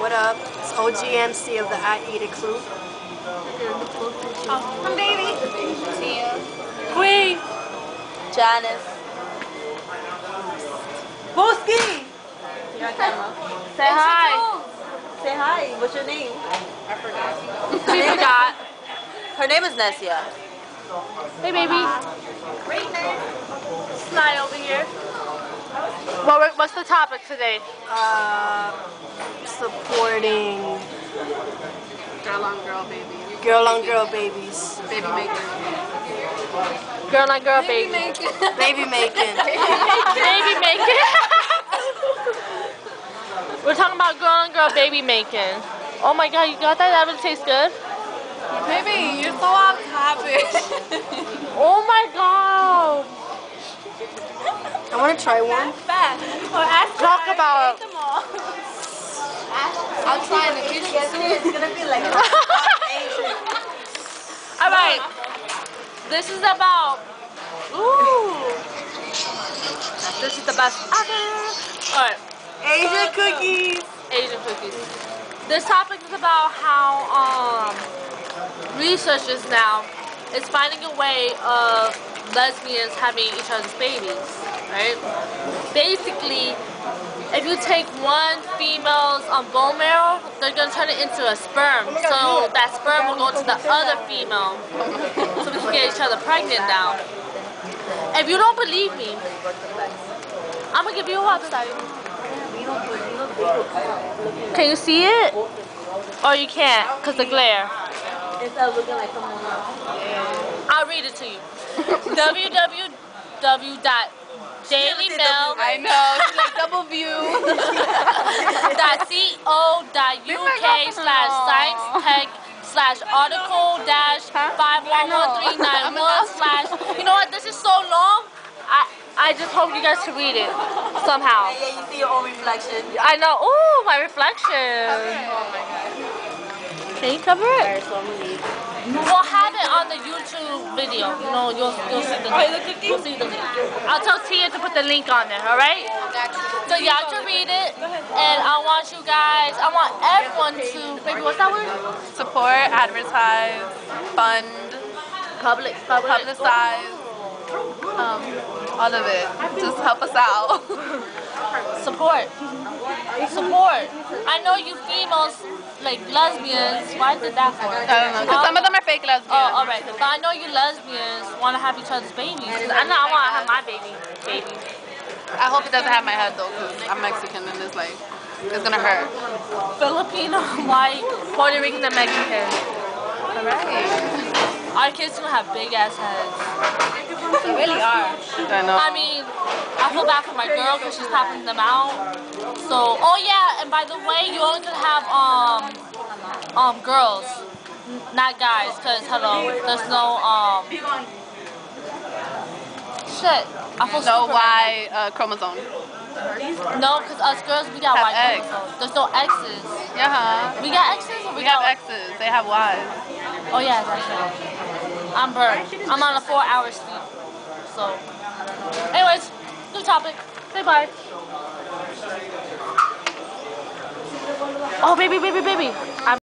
What up? It's OGMC of the I Eat It Crew. I'm Baby. Tia. Queen. Janice. Booski. Say hi. Say hi. What's your name? I forgot. She forgot. Her name is Nessia. Hey, baby. Great name. Sly over here. Well, what's the topic today? Supporting girl on girl babies. Girl on girl babies. Baby making. Girl on girl baby. Baby making. Baby making. We're talking about girl on girl baby making. Oh my god, you got that? That really tastes good. Baby, you're so off topic. Oh my god. I want to try one. Talk about. I'll try in the kitchen. It's gonna be like. All right. This is about. Ooh. This is the best. All right. Asian cookies. Asian cookies. This topic is about how researchers now is finding a way of lesbians having each other's babies, right? Basically, if you take one female's bone marrow, they're gonna turn it into a sperm. So that sperm will go to the other female, so we can get each other pregnant now. If you don't believe me, I'm gonna give you a website. Can you see it? Or you can't, cause the glare. I'll read it to you. www.dailymail. I know, it's like double view. .co.uk/science-tech/article-511391/ You know what? This is so long. I just hope you guys can read it somehow. Yeah, you see your own reflection. I know. Ooh, my reflection. Okay. Oh my god. Can you cover it? We'll have it on the YouTube video. You know, you'll see the link. You'll see the link. I'll tell Tia to put the link on there, alright? So y'all can read it. And I want you guys, I want everyone to, baby, what's that word? Support, advertise, fund, publicize, all of it. Just help us out. Support. Support. I know you females, like lesbians, why did that for? I don't know, because some of them are fake lesbians. Oh, alright. So I know you lesbians want to have each other's babies. I know I want to have my baby. I hope it doesn't have my head though, because I'm Mexican and it's like, it's gonna hurt. Filipino, white, Puerto Rican, and Mexican. Alright. Our kids gonna have big ass heads. They really are. I know. I mean, I feel bad for my girl because she's popping them out. So, oh yeah, and by the way, you only gonna have girls, not guys, because hello, there's no shit. I feel no Y chromosome. No, because us girls, we got Y chromosomes. There's no X's. Yeah. Uh-huh. We got X's or we got X's. They have Y's. Oh yeah, that's right. I'm burned. I'm on a 4-hour sleep. So, anyways, new topic. Say bye. Oh, baby.